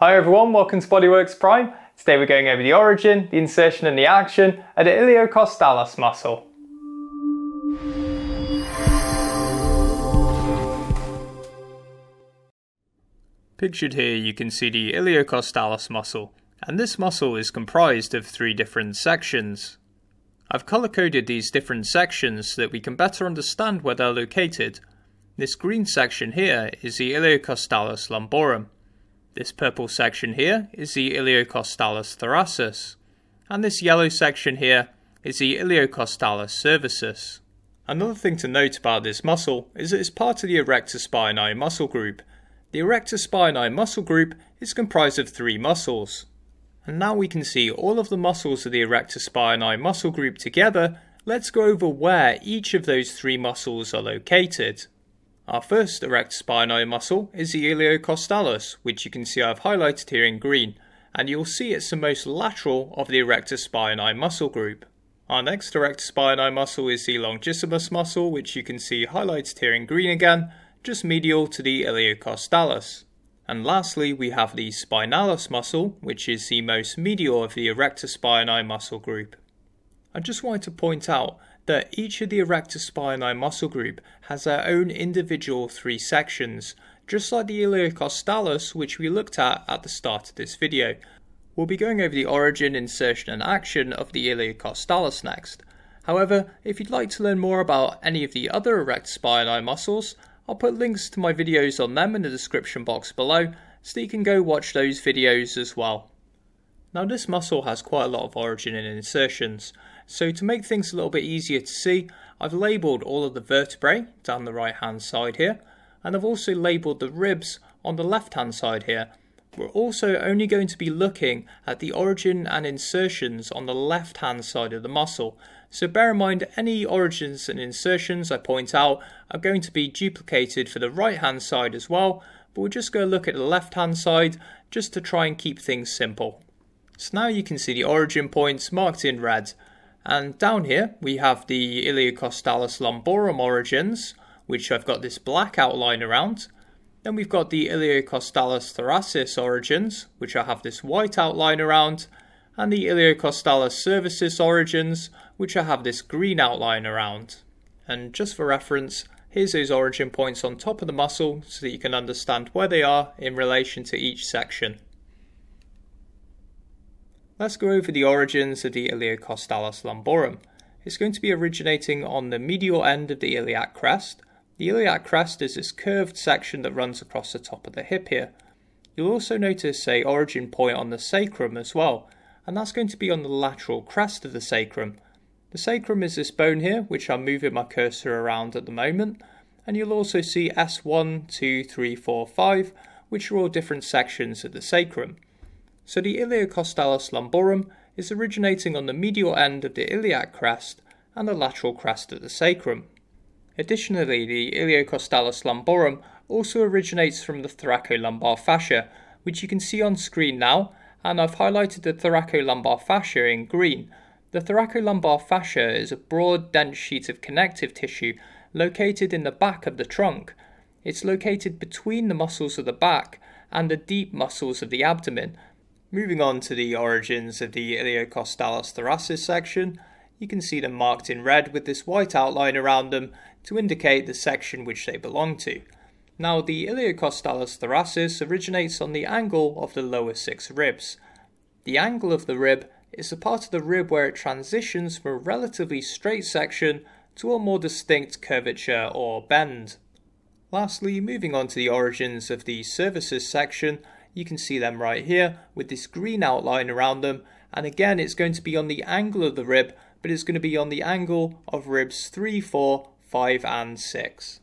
Hi everyone, welcome to Bodyworks Prime. Today we're going over the origin, the insertion and the action of the iliocostalis muscle. Pictured here you can see the iliocostalis muscle, and this muscle is comprised of three different sections. I've color-coded these different sections so that we can better understand where they're located. This green section here is the iliocostalis lumborum. This purple section here is the iliocostalis thoracis, and this yellow section here is the iliocostalis cervicis. Another thing to note about this muscle is that it's part of the erector spinae muscle group. The erector spinae muscle group is comprised of three muscles. And now we can see all of the muscles of the erector spinae muscle group together. Let's go over where each of those three muscles are located. Our first erector spinae muscle is the iliocostalis, which you can see I've highlighted here in green, and you'll see it's the most lateral of the erector spinae muscle group. Our next erector spinae muscle is the longissimus muscle, which you can see highlighted here in green again, just medial to the iliocostalis. And lastly we have the spinalis muscle, which is the most medial of the erector spinae muscle group. I just wanted to point out that each of the erector spinae muscle group has their own individual three sections, just like the iliocostalis, which we looked at the start of this video. We'll be going over the origin, insertion and action of the iliocostalis next. However, if you'd like to learn more about any of the other erector spinae muscles, I'll put links to my videos on them in the description box below, so you can go watch those videos as well. Now this muscle has quite a lot of origin and insertions, so to make things a little bit easier to see, I've labelled all of the vertebrae down the right hand side here, and I've also labelled the ribs on the left hand side here. We're also only going to be looking at the origin and insertions on the left hand side of the muscle, so bear in mind any origins and insertions I point out are going to be duplicated for the right hand side as well, but we're just going to look at the left hand side just to try and keep things simple. So now you can see the origin points marked in red, and down here we have the iliocostalis lumborum origins, which I've got this black outline around. Then we've got the iliocostalis thoracis origins, which I have this white outline around, and the iliocostalis cervicis origins, which I have this green outline around. And just for reference, here's those origin points on top of the muscle so that you can understand where they are in relation to each section. Let's go over the origins of the iliocostalis lumborum. It's going to be originating on the medial end of the iliac crest. The iliac crest is this curved section that runs across the top of the hip here. You'll also notice an origin point on the sacrum as well, and that's going to be on the lateral crest of the sacrum. The sacrum is this bone here, which I'm moving my cursor around at the moment, and you'll also see S1, 2, 3, 4, 5, which are all different sections of the sacrum. So the iliocostalis lumborum is originating on the medial end of the iliac crest and the lateral crest of the sacrum. Additionally, the iliocostalis lumborum also originates from the thoracolumbar fascia, which you can see on screen now, and I've highlighted the thoracolumbar fascia in green. The thoracolumbar fascia is a broad, dense sheet of connective tissue located in the back of the trunk. It's located between the muscles of the back and the deep muscles of the abdomen. Moving on to the origins of the iliocostalis thoracis section, you can see them marked in red with this white outline around them to indicate the section which they belong to. Now the iliocostalis thoracis originates on the angle of the lower six ribs. The angle of the rib is the part of the rib where it transitions from a relatively straight section to a more distinct curvature or bend. Lastly, moving on to the origins of the cervicis section, you can see them right here with this green outline around them, and again it's going to be on the angle of the rib, but it's going to be on the angle of ribs 3, 4, 5 and 6.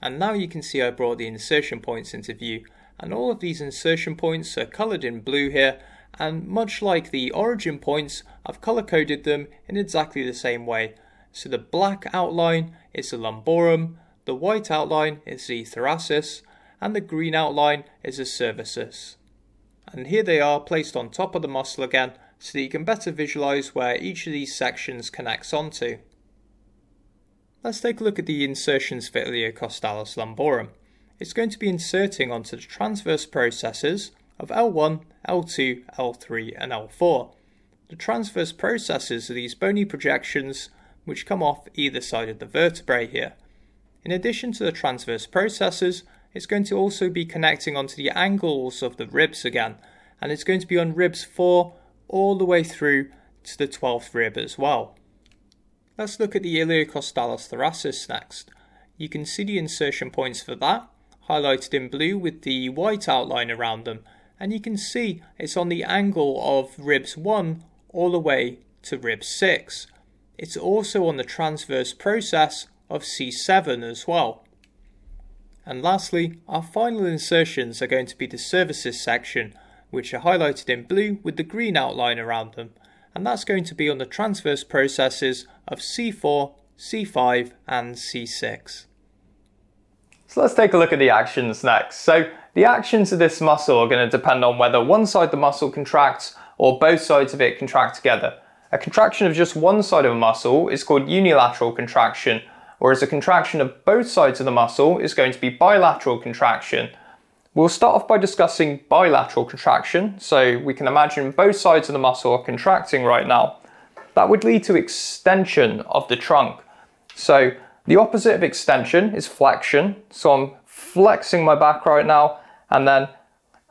And now you can see I brought the insertion points into view, and all of these insertion points are coloured in blue here, and much like the origin points I've colour coded them in exactly the same way. So the black outline is the lumborum, the white outline is the thoracis, and the green outline is the cervicis. And here they are placed on top of the muscle again, so that you can better visualise where each of these sections connects onto. Let's take a look at the insertions for iliocostalis lumborum. It's going to be inserting onto the transverse processes, of L1, L2, L3 and L4. The transverse processes are these bony projections which come off either side of the vertebrae here. In addition to the transverse processes, it's going to also be connecting onto the angles of the ribs again, and it's going to be on ribs 4 all the way through to the 12th rib as well. Let's look at the iliocostalis thoracis next. You can see the insertion points for that, highlighted in blue with the white outline around them, and you can see it's on the angle of ribs 1 all the way to rib 6. It's also on the transverse process of C7 as well. And lastly, our final insertions are going to be the cervices section, which are highlighted in blue with the green outline around them, and that's going to be on the transverse processes of C4, C5 and C6. So let's take a look at the actions next. So the actions of this muscle are going to depend on whether one side of the muscle contracts or both sides of it contract together. A contraction of just one side of a muscle is called unilateral contraction, whereas a contraction of both sides of the muscle is going to be bilateral contraction. We'll start off by discussing bilateral contraction, so we can imagine both sides of the muscle are contracting right now. That would lead to extension of the trunk. So the opposite of extension is flexion, so I'm flexing my back right now, and then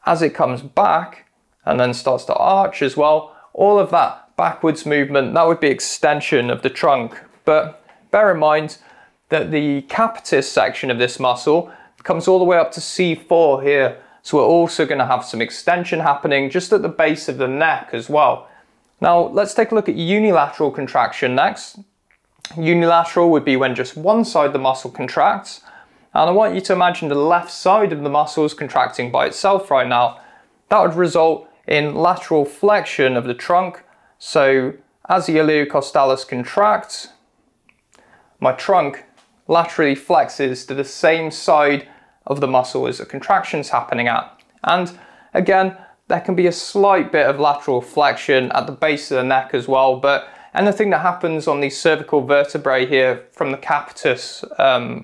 as it comes back and then starts to arch as well, all of that backwards movement, that would be extension of the trunk. But bear in mind that the capitis section of this muscle comes all the way up to C4 here, so we're also going to have some extension happening just at the base of the neck as well. Now let's take a look at unilateral contraction next. Unilateral would be when just one side of the muscle contracts, and I want you to imagine the left side of the muscle is contracting by itself right now. That would result in lateral flexion of the trunk, so as the iliocostalis contracts, my trunk laterally flexes to the same side of the muscle as the contraction's happening at. And again, there can be a slight bit of lateral flexion at the base of the neck as well, but anything that happens on the cervical vertebrae here from the capitis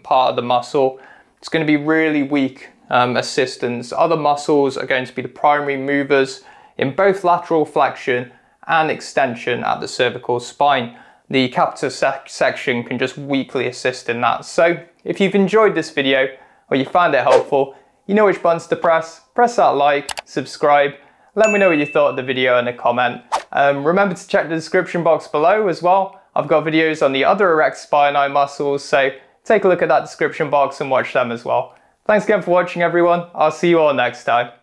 part of the muscle, it's going to be really weak assistance. Other muscles are going to be the primary movers in both lateral flexion and extension at the cervical spine. The capitis section can just weakly assist in that. So if you've enjoyed this video or you found it helpful, you know which buttons to press. Press that like, subscribe, let me know what you thought of the video in a comment. Remember to check the description box below as well. I've got videos on the other erector spinae muscles, so take a look at that description box and watch them as well. Thanks again for watching everyone, I'll see you all next time.